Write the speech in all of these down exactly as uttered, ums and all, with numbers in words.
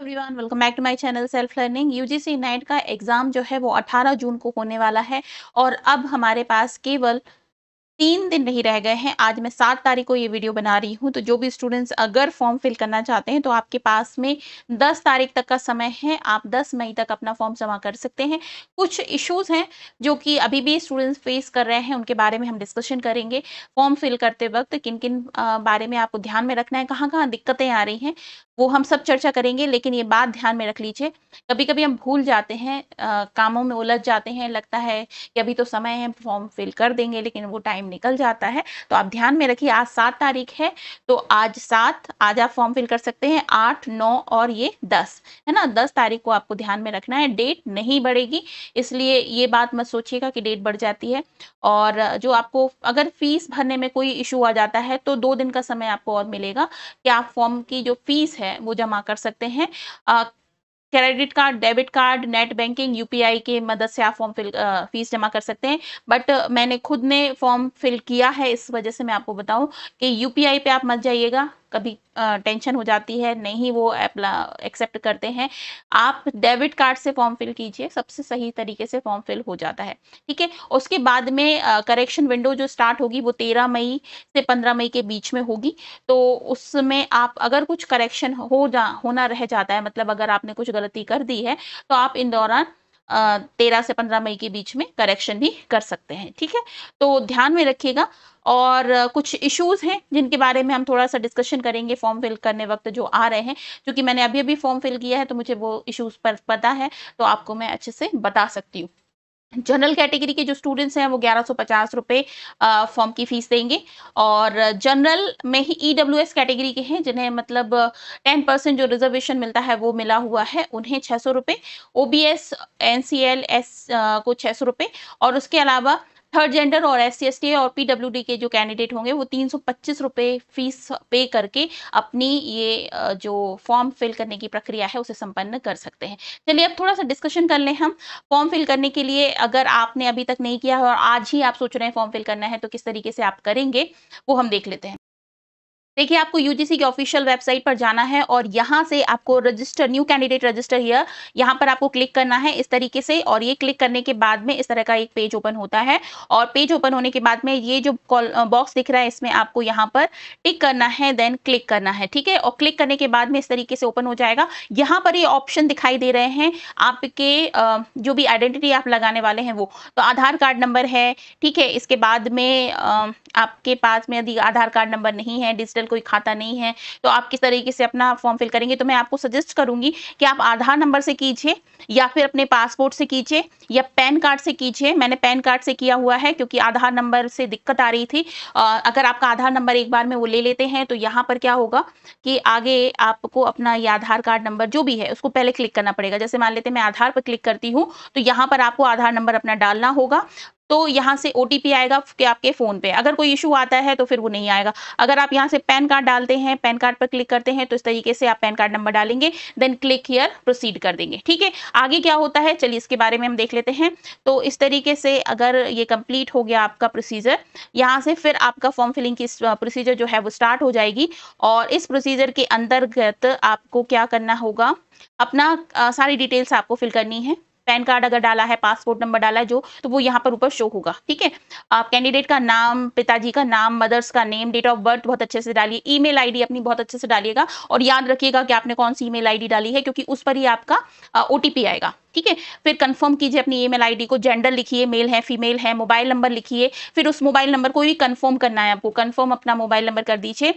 Everyone welcome back to my channel self learning. UGC NET का exam जो है वो अठारह जून को होने वाला है और अब हमारे पास केवल तीन दिन नहीं रह गए हैं। आज मैं सात तारीख को ये वीडियो बना रही हूँ, तो जो भी स्टूडेंट्स अगर फॉर्म फिल करना चाहते हैं तो आपके पास में दस तारीख तक का समय है। आप दस मई तक अपना फॉर्म जमा कर सकते हैं। कुछ इश्यूज़ हैं जो कि अभी भी स्टूडेंट्स फेस कर रहे हैं, उनके बारे में हम डिस्कशन करेंगे। फॉर्म फिल करते वक्त किन किन बारे में आपको ध्यान में रखना है, कहाँ कहाँ दिक्कतें आ रही हैं, वो हम सब चर्चा करेंगे। लेकिन ये बात ध्यान में रख लीजिए, कभी कभी हम भूल जाते हैं, आ, कामों में उलझ जाते हैं, लगता है कि अभी तो समय है, फॉर्म फिल कर देंगे, लेकिन वो टाइम निकल जाता है। तो आप ध्यान में रखिए, आज सात तारीख है, तो आज सात आज आप फॉर्म फिल कर सकते हैं। आठ, नौ और ये दस है ना, दस तारीख को आपको ध्यान में रखना है। डेट नहीं बढ़ेगी, इसलिए ये बात मत सोचिएगा कि डेट बढ़ जाती है। और जो आपको अगर फीस भरने में कोई इशू आ जाता है तो दो दिन का समय आपको और मिलेगा कि आप फॉर्म की जो फीस है वो जमा कर सकते हैं। Credit card, debit card, net banking, UPI के मदद से आप फॉर्म फिल फीस जमा कर सकते हैं। बट मैंने खुद ने फॉर्म फिल किया है, इस वजह से मैं आपको बताऊं कि यूपीआई पे आप मत जाइएगा, कभी टेंशन हो जाती है, नहीं वो एक्सेप्ट करते हैं। आप डेबिट कार्ड से फॉर्म फिल कीजिए, सबसे सही तरीके से फॉर्म फिल हो जाता है। ठीक है, उसके बाद में करेक्शन विंडो जो स्टार्ट होगी वो तेरह मई से पंद्रह मई के बीच में होगी। तो उसमें आप अगर कुछ करेक्शन हो जा होना रह जाता है, मतलब अगर आपने कुछ गलती कर दी है तो आप इन दौरान तेरह से पंद्रह मई के बीच में करेक्शन भी कर सकते हैं। ठीक है, तो ध्यान में रखिएगा। और कुछ इश्यूज हैं जिनके बारे में हम थोड़ा सा डिस्कशन करेंगे फॉर्म फिल करने वक्त जो आ रहे हैं, क्योंकि मैंने अभी अभी फॉर्म फिल किया है तो मुझे वो इश्यूज पर पता है, तो आपको मैं अच्छे से बता सकती हूँ। जनरल कैटेगरी के जो स्टूडेंट्स हैं वो ग्यारह सौ पचास रुपये फॉर्म की फीस देंगे। और जनरल में ही ईडब्ल्यूएस कैटेगरी के हैं जिन्हें मतलब टेन परसेंट जो रिजर्वेशन मिलता है वो मिला हुआ है, उन्हें छः सौ रुपये। ओबीएस, एनसीएल, एस को छः सौ रुपये। और उसके अलावा थर्ड जेंडर और एस सी एस टी और पीडब्ल्यूडी के जो कैंडिडेट होंगे वो तीन सौ पच्चीस रुपये फीस पे करके अपनी ये जो फॉर्म फिल करने की प्रक्रिया है उसे संपन्न कर सकते हैं। चलिए अब थोड़ा सा डिस्कशन कर लें हम फॉर्म फिल करने के लिए। अगर आपने अभी तक नहीं किया है और आज ही आप सोच रहे हैं फॉर्म फिल करना है तो किस तरीके से आप करेंगे वो हम देख लेते हैं। देखिए, आपको यूजीसी की ऑफिशियल वेबसाइट पर जाना है और यहाँ से आपको register, new candidate register here, यहाँ पर आपको क्लिक करना है इस तरीके से। और ये क्लिक करने के बाद में इस तरह का एक पेज ओपन होता है। और पेज ओपन होने के बाद में ये जो बॉक्स दिख रहा है इसमें आपको यहाँ पर टिक करना है, देन क्लिक करना है। ठीक है, और क्लिक करने के बाद में इस तरीके से ओपन हो जाएगा। यहाँ पर ये ऑप्शन दिखाई दे रहे हैं आपके, जो भी आइडेंटिटी आप लगाने वाले हैं वो, तो आधार कार्ड नंबर है। ठीक है, इसके बाद में आपके पास में यदि आधार कार्ड नंबर नहीं है, डिजिटल कोई खाता नहीं है, तो आप किस तरीके से अपना फॉर्म फिल करेंगे। तो मैं आपको सजेस्ट करूंगी कि आप आधार नंबर से कीजिए या फिर अपने पासपोर्ट से कीजिए या पैन कार्ड से कीजिए। मैंने पैन कार्ड से किया हुआ है क्योंकि आधार नंबर से दिक्कत आ रही थी। अगर आपका आधार नंबर एक बार में वो ले लेते हैं तो यहाँ पर क्या होगा कि आगे आपको अपना यह आधार कार्ड नंबर जो भी है उसको पहले क्लिक करना पड़ेगा। जैसे मान लेते हैं मैं आधार पर क्लिक करती हूँ तो यहाँ पर आपको आधार नंबर अपना डालना होगा, तो यहाँ से ओटीपी आएगा कि आपके फ़ोन पे। अगर कोई इशू आता है तो फिर वो नहीं आएगा। अगर आप यहाँ से पैन कार्ड डालते हैं, पैन कार्ड पर क्लिक करते हैं, तो इस तरीके से आप पैन कार्ड नंबर डालेंगे, देन क्लिक हियर प्रोसीड कर देंगे। ठीक है, आगे क्या होता है चलिए इसके बारे में हम देख लेते हैं। तो इस तरीके से अगर ये कंप्लीट हो गया आपका प्रोसीजर, यहाँ से फिर आपका फॉर्म फिलिंग की प्रोसीजर जो है वो स्टार्ट हो जाएगी। और इस प्रोसीजर के अंतर्गत आपको क्या करना होगा, अपना आ, सारी डिटेल्स आपको फिल करनी है। पैन कार्ड अगर डाला है, पासपोर्ट नंबर डाला है जो, तो वो यहाँ पर ऊपर शो होगा। ठीक है, आप कैंडिडेट का नाम, पिताजी का नाम, मदर्स का नेम, डेट ऑफ बर्थ बहुत अच्छे से डालिए, ईमेल आईडी अपनी बहुत अच्छे से डालिएगा। और याद रखिएगा कि आपने कौन सी ईमेल आईडी डाली है क्योंकि उस पर ही आपका ओटीपी आएगा। ठीक है, फिर कंफर्म कीजिए अपनी ईमेल आईडी को, जेंडर लिखिए, मेल है फीमेल है, मोबाइल नंबर लिखिए, फिर उस मोबाइल नंबर को भी कंफर्म करना है आपको, कंफर्म अपना मोबाइल नंबर कर दीजिए।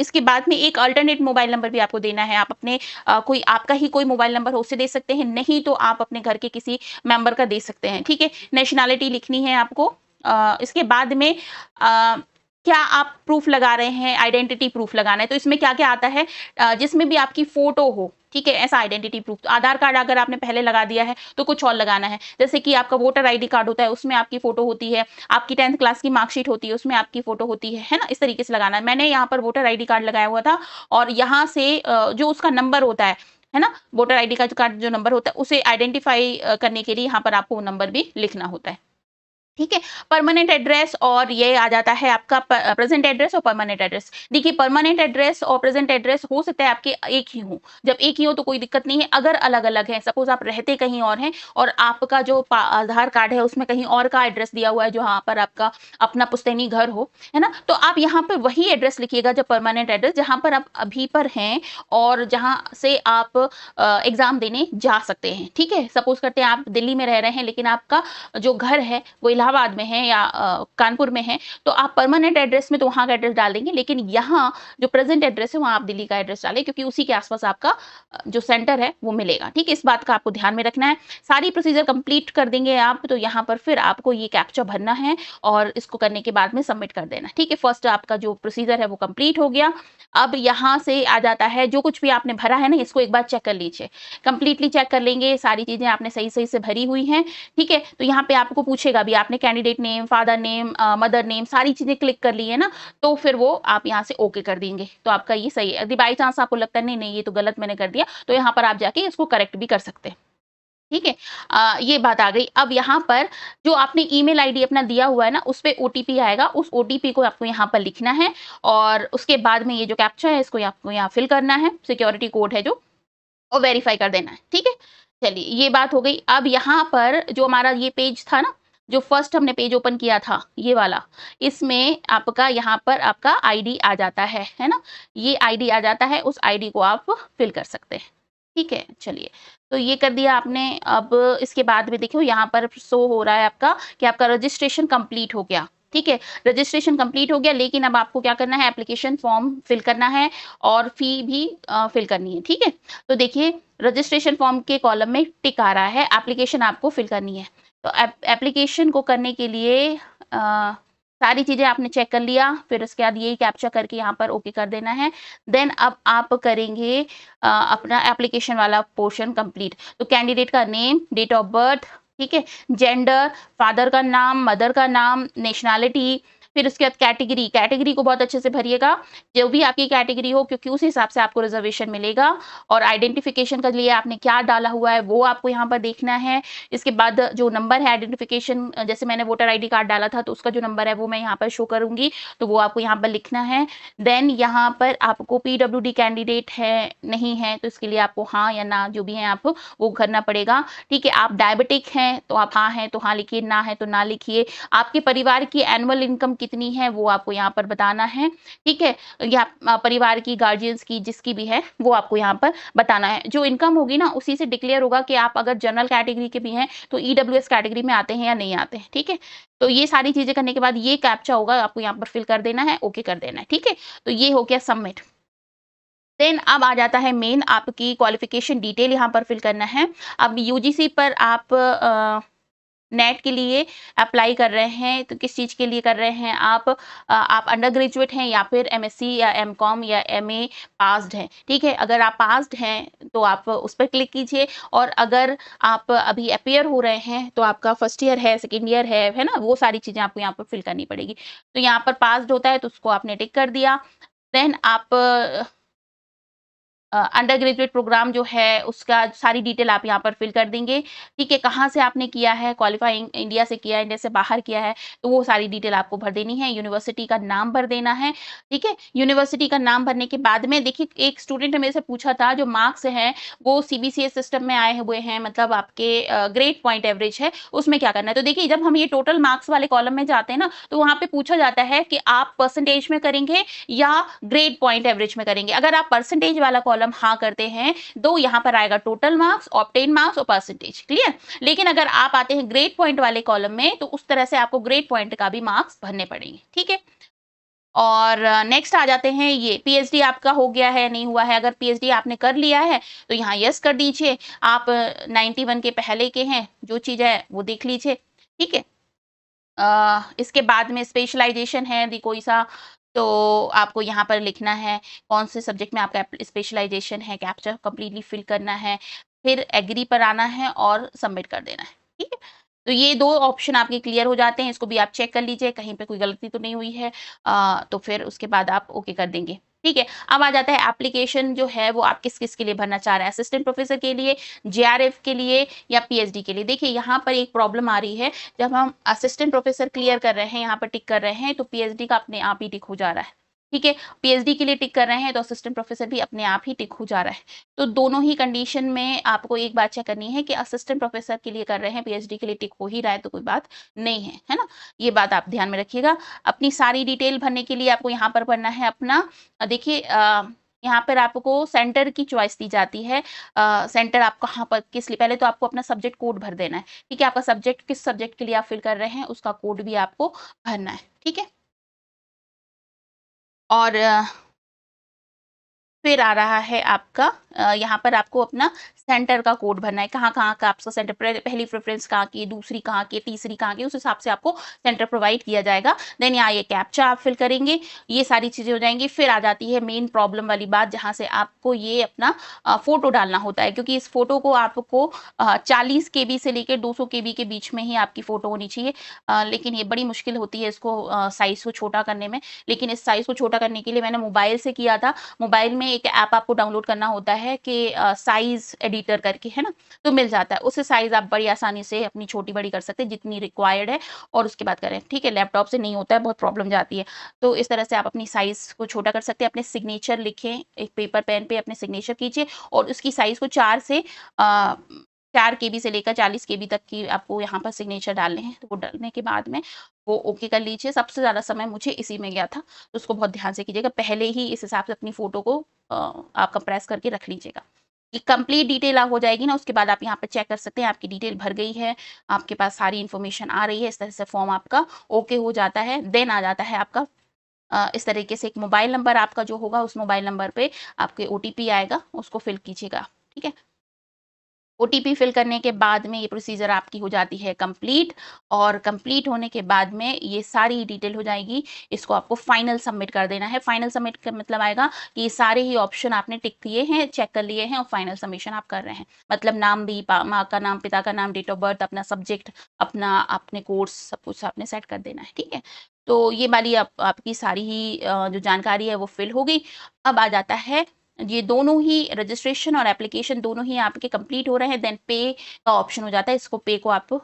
इसके बाद में एक अल्टरनेट मोबाइल नंबर भी आपको देना है, आप अपने आ, कोई आपका ही कोई मोबाइल नंबर हो उसे दे सकते हैं, नहीं तो आप अपने घर के किसी मेंबर का दे सकते हैं। ठीक है, नेशनैलिटी लिखनी है आपको। आ, इसके बाद में आ, क्या आप प्रूफ लगा रहे हैं, आइडेंटिटी प्रूफ लगाना है, तो इसमें क्या क्या आता है, जिसमें भी आपकी फोटो हो। ठीक है, ऐसा आइडेंटिटी प्रूफ। आधार कार्ड अगर आपने पहले लगा दिया है तो कुछ और लगाना है, जैसे कि आपका वोटर आईडी कार्ड होता है उसमें आपकी फोटो होती है, आपकी टेंथ क्लास की मार्कशीट होती है उसमें आपकी फोटो होती है है ना, इस तरीके से लगाना है। मैंने यहाँ पर वोटर आईडी कार्ड लगाया हुआ था और यहाँ से जो उसका नंबर होता है है ना, वोटर आईडी कार्ड का जो नंबर होता है उसे आइडेंटिफाई करने के लिए यहाँ पर आपको वो नंबर भी लिखना होता है। ठीक है। परमानेंट एड्रेस और ये आ जाता है आपका प्रेजेंट एड्रेस और परमानेंट एड्रेस। देखिए परमानेंट एड्रेस और प्रेजेंट एड्रेस हो सकता है आपके एक ही हो, जब एक ही हो तो कोई दिक्कत नहीं है। अगर अलग अलग है, सपोज आप रहते कहीं और हैं और आपका जो आधार कार्ड है उसमें कहीं और का एड्रेस दिया हुआ है, जहाँ पर आपका अपना पुश्तैनी घर हो, है ना, तो आप यहाँ पर वही एड्रेस लिखिएगा जब परमानेंट एड्रेस, जहाँ पर आप अभी पर हैं और जहाँ से आप एग्जाम देने जा सकते हैं। ठीक है, सपोज करते हैं आप दिल्ली में रह रहे हैं लेकिन आपका जो घर है वो इलाहाबाद में है या कानपुर में है, तो आप परमानेंट एड्रेस में तो वहां का एड्रेस डाल देंगे, लेकिन यहाँ जो प्रेजेंट एड्रेस है वहां आप दिल्ली का एड्रेस डालें, क्योंकि उसी के आसपास आपका जो सेंटर है वो मिलेगा। ठीक है, इस बात का आपको ध्यान में रखना है। सारी प्रोसीजर कंप्लीट कर देंगे आप तो यहाँ पर फिर आपको ये कैप्चा भरना है और इसको करने के बाद में सबमिट कर देना। ठीक है, फर्स्ट आपका जो प्रोसीजर है वो कंप्लीट हो गया। अब यहाँ से आ जाता है जो कुछ भी आपने भरा है ना, इसको एक बार चेक कर लीजिए, कंप्लीटली चेक कर लेंगे सारी चीजें आपने सही सही से भरी हुई हैं। ठीक है, तो यहाँ पे आपको पूछेगा भी आपने candidate name, father name, mother name, सारी चीजें क्लिक कर ली है ना, तो फिर वो आप यहाँ से ओके कर देंगे तो आपका ये सही है। यदि बाई चांस आपको लगता है नहीं नहीं ये तो गलत मैंने कर दिया, तो यहाँ पर आप जाके इसको करेक्ट भी कर सकते हैं। ठीक है, आ, ये बात आ गई। अब यहाँ पर जो आपने ईमेल आईडी अपना दिया हुआ है ना, उस पर ओटीपी आएगा, उस ओटीपी को आपको यहाँ पर लिखना है और उसके बाद में ये जो कैप्चा है इसको आपको यहाँ फिल करना है, सिक्योरिटी कोड है जो, और वेरीफाई कर देना है। ठीक है, चलिए ये बात हो गई। अब यहाँ पर जो हमारा ये पेज था ना, जो फर्स्ट हमने पेज ओपन किया था ये वाला, इसमें आपका यहाँ पर आपका आईडी आ जाता है, है ना, ये आईडी आ जाता है, उस आईडी को आप फिल कर सकते हैं। ठीक है, चलिए तो ये कर दिया आपने। अब इसके बाद में देखो यहाँ पर शो हो रहा है आपका कि आपका रजिस्ट्रेशन कंप्लीट हो गया। ठीक है, रजिस्ट्रेशन कंप्लीट हो गया, लेकिन अब आपको क्या करना है, एप्लीकेशन फॉर्म फिल करना है और फी भी फिल करनी है। ठीक है, तो देखिए रजिस्ट्रेशन फॉर्म के कॉलम में टिक आ रहा है, एप्लीकेशन आपको फिल करनी है। तो एप्लीकेशन को करने के लिए आ, सारी चीज़ें आपने चेक कर लिया, फिर उसके बाद यही कैप्चा करके यहाँ पर ओके कर देना है। देन अब आप करेंगे आ, अपना एप्लीकेशन वाला पोर्शन कंप्लीट। तो कैंडिडेट का नेम, डेट ऑफ बर्थ, ठीक है, जेंडर, फादर का नाम, मदर का नाम, नेशनैलिटी, फिर उसके बाद कैटेगरी, कैटेगरी को बहुत अच्छे से भरिएगा जो भी आपकी कैटेगरी हो, क्योंकि उस हिसाब से आपको रिजर्वेशन मिलेगा। और आइडेंटिफिकेशन के लिए आपने क्या डाला हुआ है वो आपको यहाँ पर देखना है। इसके बाद जो नंबर है आइडेंटिफिकेशन, जैसे मैंने वोटर आईडी कार्ड डाला था तो उसका जो नंबर है वो मैं यहाँ पर शो करूँगी, तो वो आपको यहाँ पर लिखना है। देन यहाँ पर आपको पी डब्ल्यू डी कैंडिडेट है नहीं है, तो इसके लिए आपको हाँ या ना जो भी है आप वो करना पड़ेगा। ठीक है, आप डायबिटिक हैं तो आप हाँ हैं तो हाँ लिखिए, ना है तो ना लिखिए। आपके परिवार की एनुअल इनकम कितनी है वो आपको यहाँ पर बताना है। ठीक है, या परिवार की, गार्जियंस की, जिसकी भी है वो आपको यहाँ पर बताना है। जो इनकम होगी ना उसी से डिक्लेयर होगा कि आप अगर जनरल कैटेगरी के भी हैं तो ईडब्ल्यूएस कैटेगरी में आते हैं या नहीं आते हैं। ठीक है, तो ये सारी चीजें करने के बाद ये कैप्चा होगा, आपको यहाँ पर फिल कर देना है, ओके कर देना है। ठीक है, तो ये हो गया सबमिट। देन अब आ जाता है मेन, आपकी क्वालिफिकेशन डिटेल यहाँ पर फिल करना है। अब यूजीसी पर आप आ, नेट के लिए अप्लाई कर रहे हैं तो किस चीज़ के लिए कर रहे हैं आप, आप अंडर ग्रेजुएट हैं या फिर एमएससी या एमकॉम या एमए पास्ड हैं। ठीक है, अगर आप पास्ड हैं तो आप उस पर क्लिक कीजिए, और अगर आप अभी अपीयर हो रहे हैं तो आपका फर्स्ट ईयर है, सेकेंड ईयर है, है ना, वो सारी चीज़ें आपको यहाँ पर फिल करनी पड़ेगी। तो यहाँ पर पास्ड होता है तो उसको आपने टिक कर दिया। देन आप अंडर ग्रेजुएट प्रोग्राम जो है उसका सारी डिटेल आप यहाँ पर फिल कर देंगे। ठीक है, कहाँ से आपने किया है क्वालिफाइंग, इंडिया से किया है, इंडिया से बाहर किया है, तो वो सारी डिटेल आपको भर देनी है। यूनिवर्सिटी का नाम भर देना है। ठीक है, यूनिवर्सिटी का नाम भरने के बाद में देखिए, एक स्टूडेंट ने मेरे से पूछा था जो मार्क्स हैं वो C B C S system में आए हुए हैं, मतलब आपके ग्रेड पॉइंट एवरेज है, उसमें क्या करना है। तो देखिए जब हम ये टोटल मार्क्स वाले कॉलम में जाते हैं ना तो वहाँ पर पूछा जाता है कि आप परसेंटेज में करेंगे या ग्रेड पॉइंट एवरेज में करेंगे। अगर आप परसेंटेज वाला कॉलम हाँ करते हैं तो यहाँ पर आएगा टोटल मार्क्स, ऑब्टेन मार्क्स और परसेंटेज, क्लियर। लेकिन अगर आप आते हैं ग्रेड पॉइंट वाले कॉलम में तो उस तरह से आपको ग्रेड पॉइंट का भी मार्क्स भरने पड़ेंगे। ठीक है, और नेक्स्ट आ जाते हैं ये पीएचडी आपका हो गया है नहीं हुआ है। अगर पीएचडी आपने कर लिया है तो यहाँ यस कर दीजिए। आप इक्यानवे के पहले के हैं जो चीज है वो देख लीजिए। ठीक है, इसके बाद में स्पेशलाइजेशन है यदि कोई सा, तो आपको यहाँ पर लिखना है कौन से सब्जेक्ट में आपका स्पेशलाइजेशन है, कैप्चा कम्प्लीटली फिल करना है, फिर एग्री पर आना है और सबमिट कर देना है। ठीक है, तो ये दो ऑप्शन आपके क्लियर हो जाते हैं। इसको भी आप चेक कर लीजिए कहीं पे कोई गलती तो नहीं हुई है, आ, तो फिर उसके बाद आप ओके कर देंगे। ठीक है। अब आ जाता है एप्लीकेशन जो है वो आप किस किस के लिए भरना चाह रहे हैं, असिस्टेंट प्रोफेसर के लिए, जेआरएफ के लिए या पीएचडी के लिए। देखिए यहाँ पर एक प्रॉब्लम आ रही है, जब हम असिस्टेंट प्रोफेसर क्लियर कर रहे हैं, यहाँ पर टिक कर रहे हैं तो पीएचडी का अपने आप ही टिक हो जा रहा है। ठीक है, पीएचडी के लिए टिक कर रहे हैं तो असिस्टेंट प्रोफेसर भी अपने आप ही टिक हो जा रहा है। तो दोनों ही कंडीशन में आपको एक बात चेक करनी है कि असिस्टेंट प्रोफेसर के लिए कर रहे हैं, पीएचडी के लिए टिक हो ही रहा है तो कोई बात नहीं है, है ना। ये बात आप ध्यान में रखिएगा। अपनी सारी डिटेल भरने के लिए आपको यहाँ पर भरना है अपना, देखिए यहाँ पर आपको सेंटर की चॉइस दी जाती है। आ, सेंटर आप कहाँ पर किस लिए, पहले तो आपको अपना सब्जेक्ट कोड भर देना है। ठीक है, आपका सब्जेक्ट किस सब्जेक्ट के लिए आप फिल कर रहे हैं उसका कोड भी आपको भरना है। ठीक है, और फिर आ रहा है आपका यहाँ पर आपको अपना सेंटर का कोड भरना है, कहाँ कहाँ का आपका सेंटर, पहली प्रेफरेंस कहाँ की, दूसरी कहाँ की, तीसरी कहाँ की, उस हिसाब से आपको सेंटर प्रोवाइड किया जाएगा। देन यहाँ ये कैप्चा आप फिल करेंगे, ये सारी चीज़ें हो जाएंगी। फिर आ जाती है मेन प्रॉब्लम वाली बात, जहाँ से आपको ये अपना फोटो डालना होता है, क्योंकि इस फोटो को आपको चालीस के बी से लेकर दो सौ के बी के बीच में ही आपकी फ़ोटो होनी चाहिए। लेकिन ये बड़ी मुश्किल होती है इसको साइज़ को छोटा करने में। लेकिन इस साइज़ को छोटा करने के लिए मैंने मोबाइल से किया था, मोबाइल में एक ऐप आपको डाउनलोड करना होता है कि साइज़ एडिटर करके, है ना, तो मिल जाता है। उससे साइज आप बड़ी आसानी से अपनी छोटी बड़ी कर सकते हैं जितनी रिक्वायर्ड है, और उसके बाद करें। ठीक है, लैपटॉप से नहीं होता है, बहुत प्रॉब्लम जाती है। तो इस तरह से आप अपनी साइज को छोटा कर सकते हैं। अपने सिग्नेचर लिखें, एक पेपर पेन पे अपने सिग्नेचर कीजिए और उसकी साइज को चार से आ, चार के बी से लेकर चालीस के बी तक की आपको यहाँ पर सिग्नेचर डालने हैं। तो वो डालने के बाद में वो ओके कर लीजिए। सबसे ज़्यादा समय मुझे इसी में गया था, तो उसको बहुत ध्यान से कीजिएगा। पहले ही इस हिसाब से अपनी फ़ोटो को आप कंप्रेस करके रख लीजिएगा। कंप्लीट डिटेल हो जाएगी ना, उसके बाद आप यहाँ पर चेक कर सकते हैं आपकी डिटेल भर गई है, आपके पास सारी इन्फॉर्मेशन आ रही है। इस तरह से फॉर्म आपका ओके हो जाता है। देन आ जाता है आपका इस तरीके से एक मोबाइल नंबर आपका जो होगा, उस मोबाइल नंबर पे आपके ओटीपी आएगा, उसको फिल कीजिएगा। ठीक है, ओटीपी फिल करने के बाद में ये प्रोसीजर आपकी हो जाती है कंप्लीट, और कंप्लीट होने के बाद में ये सारी डिटेल हो जाएगी। इसको आपको फाइनल सबमिट कर देना है। फाइनल सबमिट का मतलब आएगा कि सारे ही ऑप्शन आपने टिक किए हैं, चेक कर लिए हैं और फाइनल सबमिशन आप कर रहे हैं। मतलब नाम भी, माँ का नाम, पिता का नाम, डेट ऑफ बर्थ, अपना सब्जेक्ट, अपना अपने कोर्स, सब कुछ आपने सेट कर देना है। ठीक है, तो ये वाली आप, आपकी सारी ही जो जानकारी है वो फिल हो गई। अब आ जाता है, ये दोनों ही रजिस्ट्रेशन और एप्लीकेशन दोनों ही आपके कंप्लीट हो रहे हैं। देन पे का ऑप्शन हो जाता है, इसको पे को आप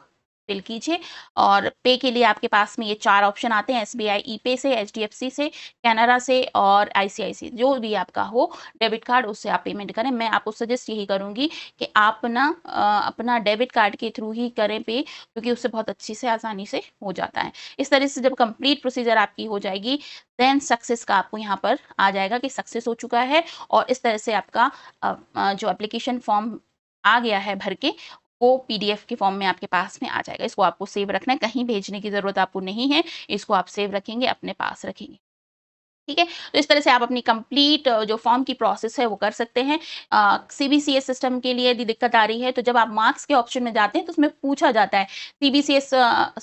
फिल कीजिए। और पे के लिए आपके पास में ये चार ऑप्शन आते हैं, एसबीआई ई पे से, एचडीएफसी से, कैनरा से और आईसीआईसी, जो भी आपका हो डेबिट कार्ड, उससे आप पेमेंट करें। मैं आपको सजेस्ट यही करूँगी कि आप ना अपना डेबिट कार्ड के थ्रू ही करें पे, क्योंकि उससे बहुत अच्छी से आसानी से हो जाता है। इस तरह से जब कंप्लीट प्रोसीजर आपकी हो जाएगी, देन सक्सेस का आपको यहाँ पर आ जाएगा कि सक्सेस हो चुका है। और इस तरह से आपका जो एप्लीकेशन फॉर्म आ गया है भर के, वो पीडीएफ के फॉर्म में आपके पास में आ जाएगा। इसको आपको सेव रखना है, कहीं भेजने की ज़रूरत आपको नहीं है, इसको आप सेव रखेंगे, अपने पास रखेंगे। ठीक है, तो इस तरह से आप अपनी कंप्लीट जो फॉर्म की प्रोसेस है वो कर सकते हैं। सीबीसीएस सिस्टम के लिए यदि दिक्कत आ रही है तो जब आप मार्क्स के ऑप्शन में जाते हैं तो उसमें पूछा जाता है सीबीसीएस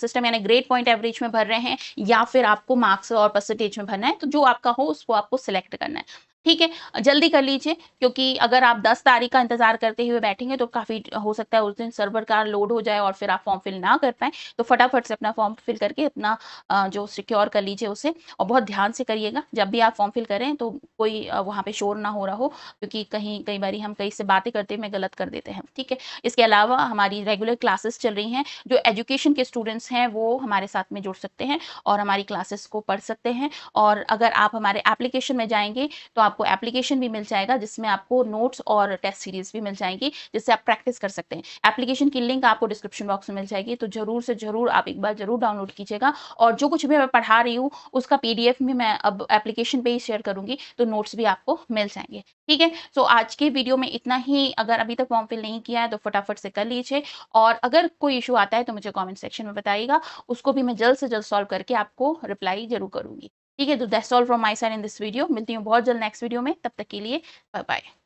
सिस्टम यानी ग्रेड पॉइंट एवरेज में भर रहे हैं या फिर आपको मार्क्स और परसेंटेज में भरना है, तो जो आपका हो उसको आपको सिलेक्ट करना है। ठीक है, जल्दी कर लीजिए, क्योंकि अगर आप दस तारीख का इंतजार करते हुए बैठेंगे तो काफ़ी हो सकता है उस दिन सर्वर का लोड हो जाए और फिर आप फॉर्म फिल ना कर पाएँ। तो फटाफट से अपना फॉर्म फिल करके अपना जो सिक्योर कर लीजिए उसे, और बहुत ध्यान से करिएगा। जब भी आप फॉर्म फिल करें तो कोई वहाँ पे शोर ना हो रहा हो, क्योंकि कहीं कई बार हम कहीं से बातें करते हुए गलत कर देते हैं। ठीक है, इसके अलावा हमारी रेगुलर क्लासेस चल रही हैं, जो एजुकेशन के स्टूडेंट्स हैं वो हमारे साथ में जुड़ सकते हैं और हमारी क्लासेस को पढ़ सकते हैं। और अगर आप हमारे एप्लीकेशन में जाएंगे तो आप आपको एप्लीकेशन भी मिल जाएगा, जिसमें आपको नोट्स और टेस्ट सीरीज भी मिल जाएंगी, जिससे आप प्रैक्टिस कर सकते हैं। एप्लीकेशन की लिंक आपको डिस्क्रिप्शन बॉक्स में मिल जाएगी, तो जरूर से जरूर आप एक बार जरूर डाउनलोड कीजिएगा। और जो कुछ भी मैं पढ़ा रही हूँ उसका पीडीएफ भी मैं अब एप्लीकेशन पे ही शेयर करूंगी, तो नोट्स भी आपको मिल जाएंगे। ठीक है, तो आज के वीडियो में इतना ही। अगर अभी तक फॉर्म फिल नहीं किया है तो फटाफट से कर लीजिए, और अगर कोई इशू आता है तो मुझे कॉमेंट सेक्शन में बताइएगा, उसको भी मैं जल्द से जल्द सॉल्व करके आपको रिप्लाई जरूर करूंगी। ठीक है, तो that's all from my side in this video. मिलती हूँ बहुत जल्द नेक्स्ट वीडियो में, तब तक के लिए बाय बाय।